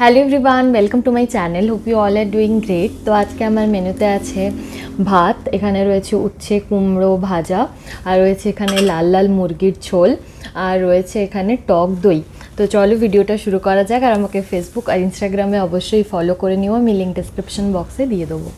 Hello everyone welcome to my channel hope you all are doing great. तो आज के हमारे मेनुते आछे भात, एखाने रयेछे उच्छे कुमड़ो भाजा और रयेछे एखाने लाल लाल मुर्गिर झोल और रयेछे एखाने टक दई। तो चलो भिडियोटा शुरू करा जाक। आर आमाके फेसबुक और इन्स्टाग्रामे अवश्य फलो करे निओ, आमि लिंक डेसक्रिप्शन बक्से दिए देबो।